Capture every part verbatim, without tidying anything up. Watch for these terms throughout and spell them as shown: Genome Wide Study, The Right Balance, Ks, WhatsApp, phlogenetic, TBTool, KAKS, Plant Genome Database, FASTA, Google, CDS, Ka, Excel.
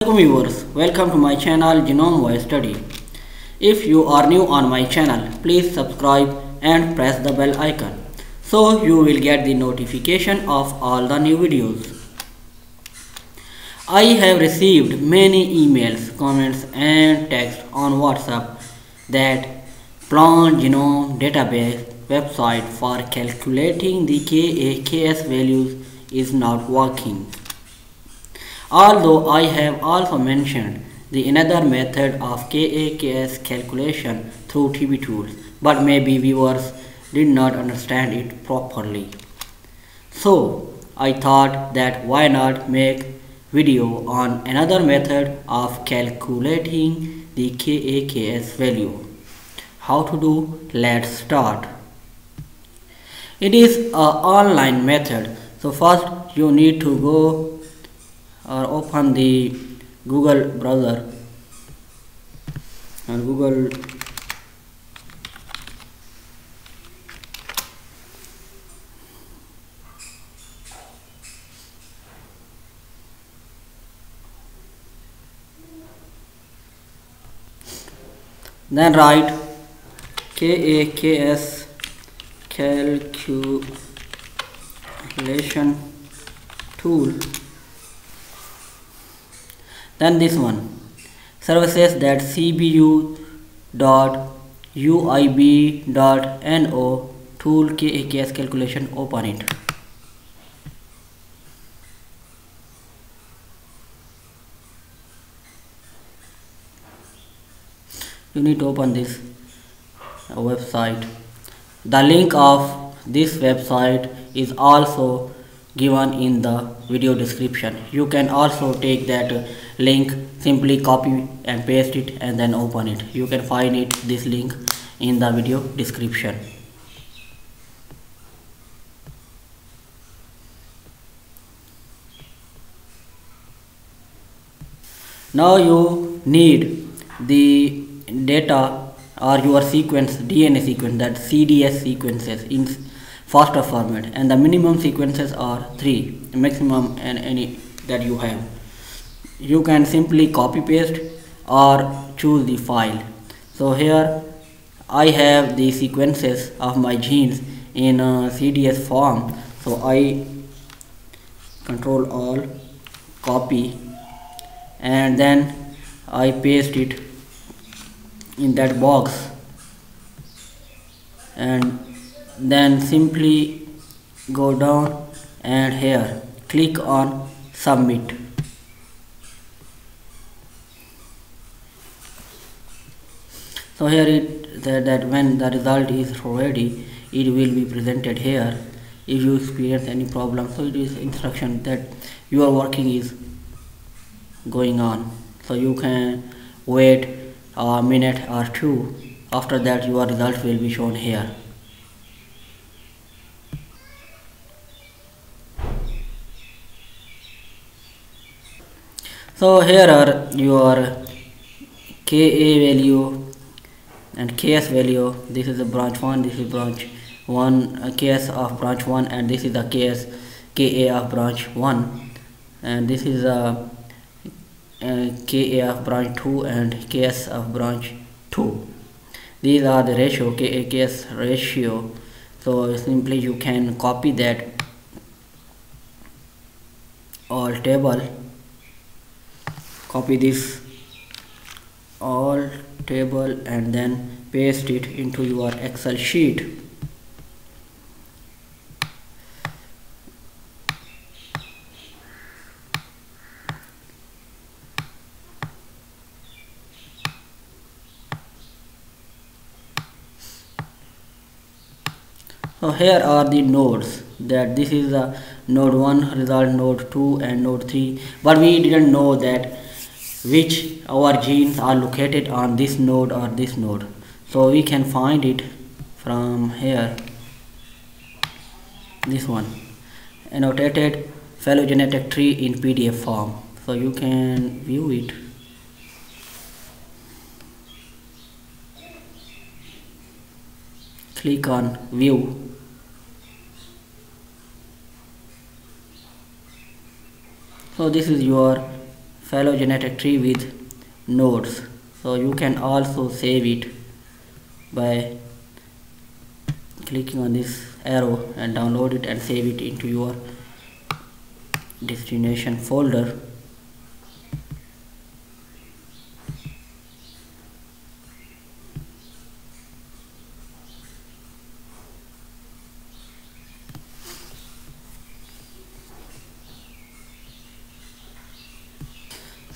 Hello viewers, welcome to my channel Genome Wide Study. If you are new on my channel, please subscribe and press the bell icon so you will get the notification of all the new videos. I have received many emails, comments and texts on WhatsApp that Plant Genome Database website for calculating the K A K S values is not working. Although I have also mentioned the another method of K A K S calculation through T B tools, but maybe viewers did not understand it properly. So I thought that why not make video on another method of calculating the K A K S value. How to do? Let's start. It is an online method. So first you need to go or open the Google browser and Google then write K A K S calculation tool. Then this one, services that C B U dot U I B dot N O tool K A K S calculation, open it. You need to open this website. The link of this website is also given in the video description. You can also take that link, simply copy and paste it and then open it. You can find it this link in the video description. Now you need the data or your sequence, D N A sequence, that C D S sequences in FASTA format, and the minimum sequences are three, maximum and any that you have. You can simply copy paste or choose the file. So here I have the sequences of my genes in uh, C D S form. So I control all, copy, and then I paste it in that box, and then simply go down and here click on submit. So here it that, that when the result is ready, it will be presented here. If you experience any problem, so it is instruction that your working is going on, so you can wait a minute or two. After that your result will be shown here. So here are your K A value and K S value. This is a branch one, this is branch one, uh, K S of branch one, and this is a K S, K A of branch one, and this is a, a K A of branch two and K S of branch two. These are the ratio, K A K S ratio. So simply you can copy that all table. Copy this all table and then paste it into your Excel sheet. So here are the nodes, that this is the node one result, node two and node three, but we didn't know that which our genes are located on this node or this node, so we can find it from here. This one, annotated phylogenetic tree in P D F form, so you can view it. Click on view. So this is your phylogenetic tree with nodes. So you can also save it by clicking on this arrow and download it and save it into your destination folder.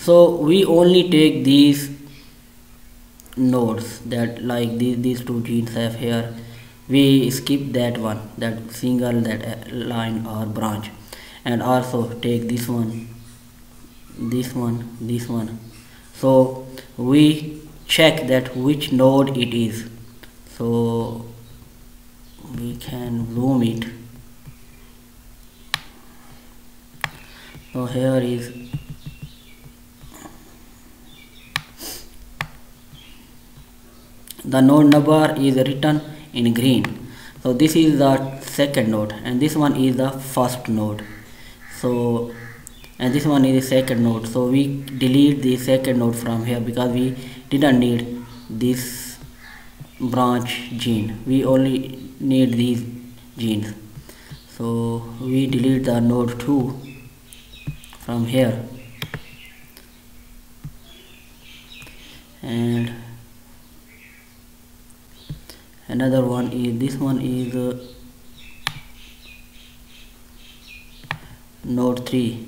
So we only take these nodes that like these, these two genes have here. We skip that one, that single, that line or branch, and also take this one, this one, this one. So we check that which node it is. So we can zoom it. So here is the node number is written in green. So this is the second node and this one is the first node. So and this one is the second node. So we delete the second node from here because we didn't need this branch gene. We only need these genes. So we delete the node two from here. And another one is this one is uh, node three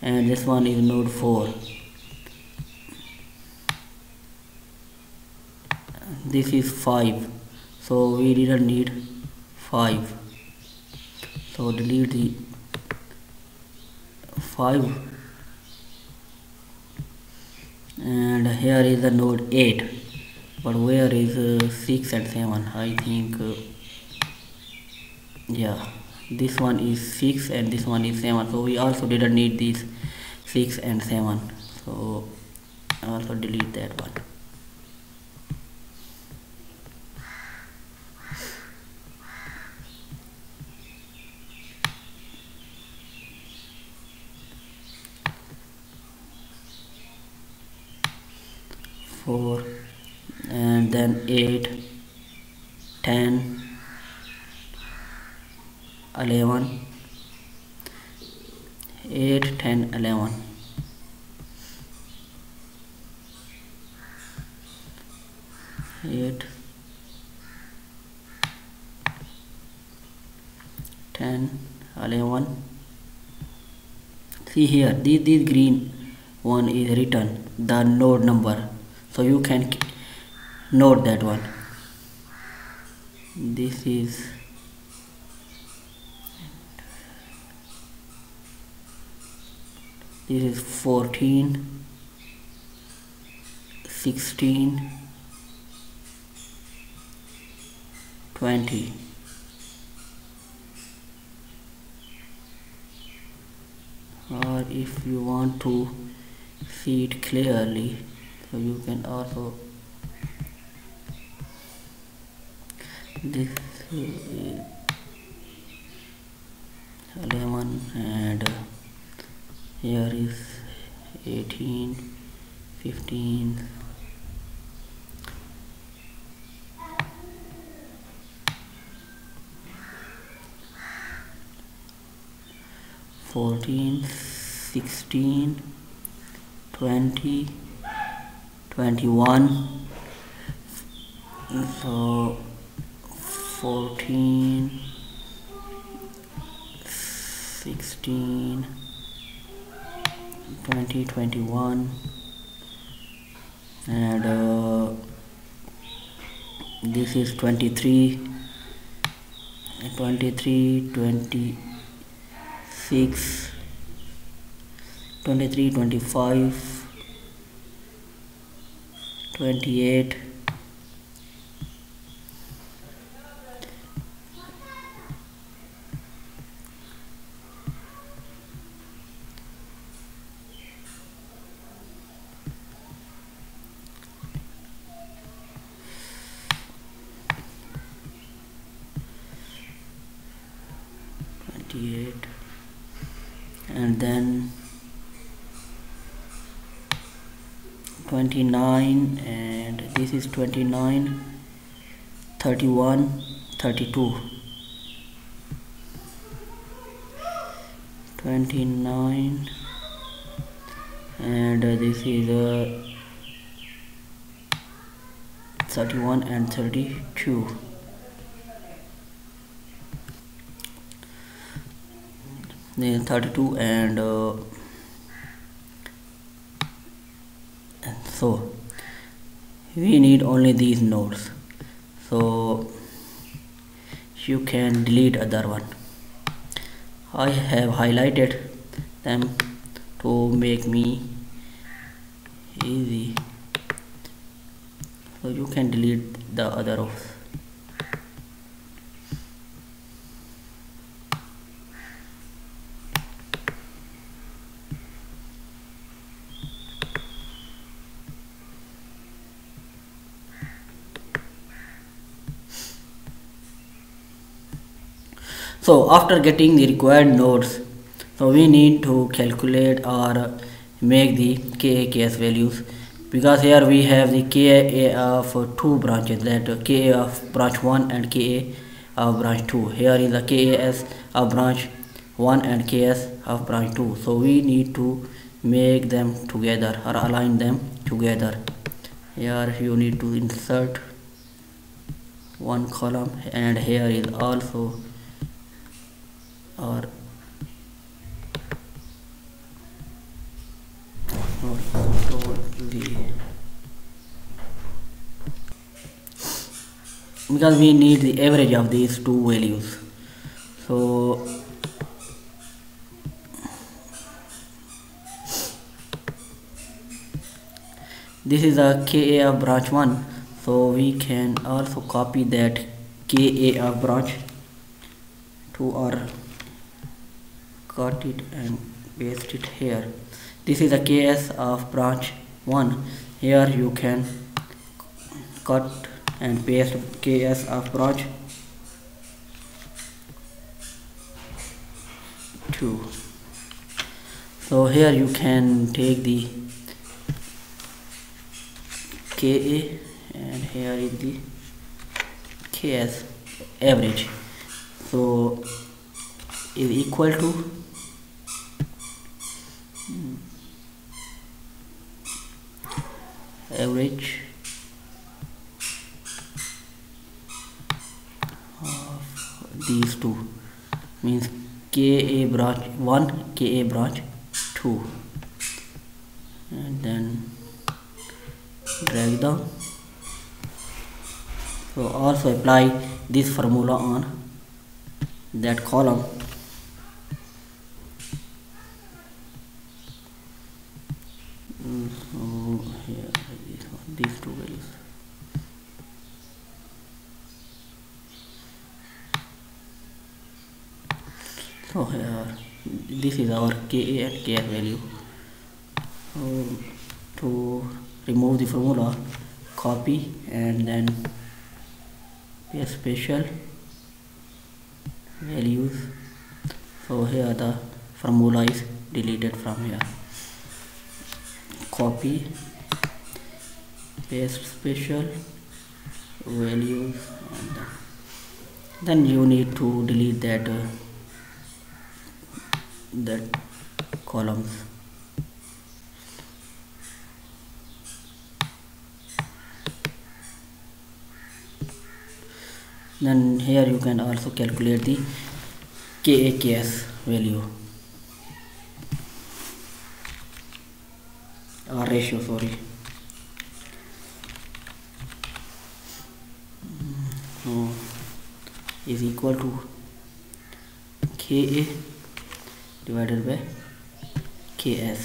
and this one is node four. This is five, so we didn't need five. So delete the five, and here is the node eight. But where is uh, six and seven? I think, uh, yeah, this one is six and this one is seven. So we also didn't need these six and seven. So also delete that one. Four. And then eight, ten, eleven, eight, ten, eleven. eight, ten, eleven. See here, this, this green one is written, the node number. So you can note that one. This is this is fourteen, sixteen, twenty. Or if you want to see it clearly, so you can also this is eleven and here is eighteen, fifteen. fourteen, sixteen, twenty, twenty-one. So fourteen, sixteen, twenty, twenty-one, and uh, this is twenty-three, twenty-three, twenty-six, twenty-three, twenty-five, twenty-eight. And then twenty-nine, and this is twenty-nine, thirty-one, thirty-two, twenty-nine, and this is uh, thirty-one and thirty-two. Then thirty-two and uh, so we need only these nodes, so you can delete other one. I have highlighted them to make me easy, so you can delete the other rows. So after getting the required nodes, so we need to calculate or make the K A K S values, because here we have the K A of two branches, that K A of branch one and K A of branch two. Here is the K A S of branch one and K S of branch two. So we need to make them together or align them together. Here you need to insert one column, and here is also or because we need the average of these two values. So this is a K A of branch one, so we can also copy that K A of branch two or cut it and paste it here. This is the K S of branch one. Here you can cut and paste K S of branch two. So here you can take the K A, and here is the K S average. So is equal to average of these two, means K A branch one, K A branch two, and then drag down. So also apply this formula on that column. So here, this is our K A and K S value. So to remove the formula, copy and then paste special values. So here the formula is deleted from here. Copy, paste special values, and then you need to delete that. Uh, that columns. Then here you can also calculate the K A K S value or ratio, sorry. So is equal to K A divided by K S.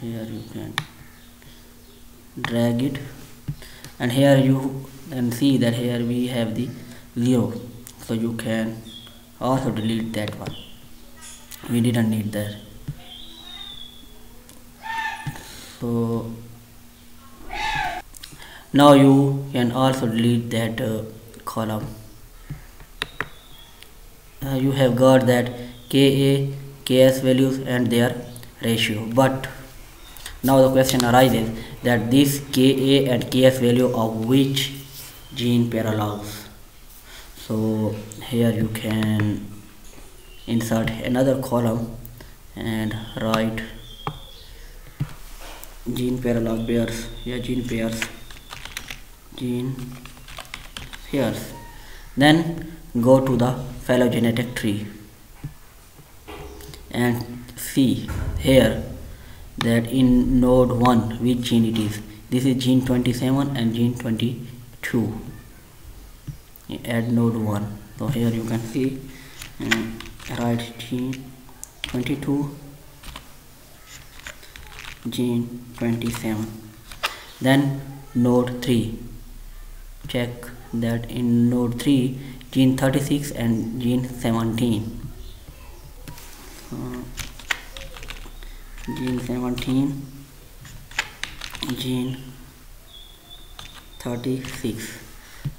Here you can drag it, and here you can see that here we have the zero, so you can also delete that one. We didn't need that. So now you can also delete that uh, column. Uh, you have got that K A, K S values and their ratio, but Now the question arises that this Ka and Ks value of which gene parallels. So here you can insert another column and write gene parallel pairs. Yeah, gene pairs. Gene pairs. Then go to the phylogenetic tree and see here that in node one which gene it is. This is gene twenty-seven and gene twenty-two at node one. So here you can see and write gene twenty-two, gene twenty-seven. Then node three, check that in node three gene thirty-six and gene seventeen. Uh, gene seventeen, gene thirty-six.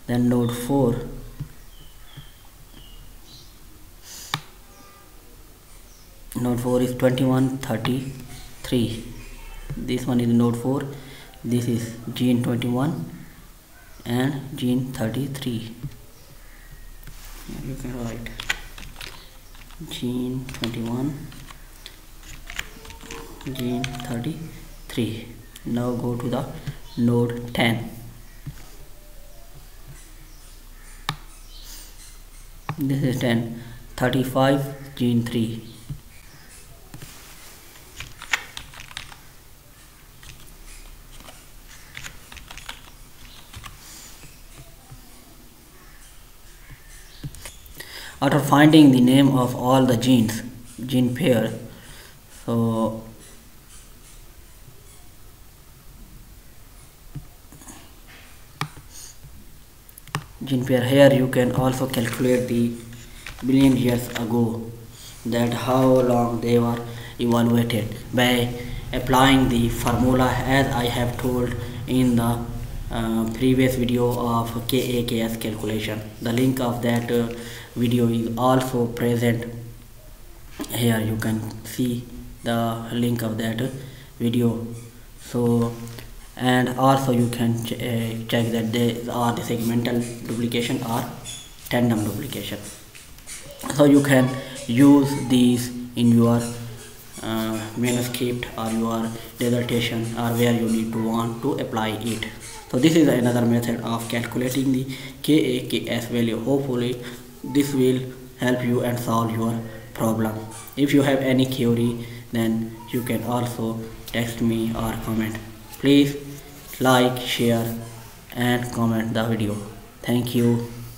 Then node four, node four is twenty-one, thirty-three. This one is node four. This is gene twenty-one and gene thirty-three. You can write gene twenty-one, gene thirty-three. Now go to the node ten. This is ten, thirty-five, gene three. After finding the name of all the genes, gene pair, so gene pair here you can also calculate the billion years ago that how long they were evaluated by applying the formula as I have told in the uh, previous video of K A K S calculation. The link of that uh, video is also present here. You can see the link of that video. So and also you can ch uh, check that they are the segmental duplication or tandem duplication. So you can use these in your uh, manuscript or your dissertation or where you need to want to apply it. So this is another method of calculating the K A K S value. Hopefully this will help you and solve your problem. If you have any query, then you can also text me or comment. Please like, share and comment the video. Thank you.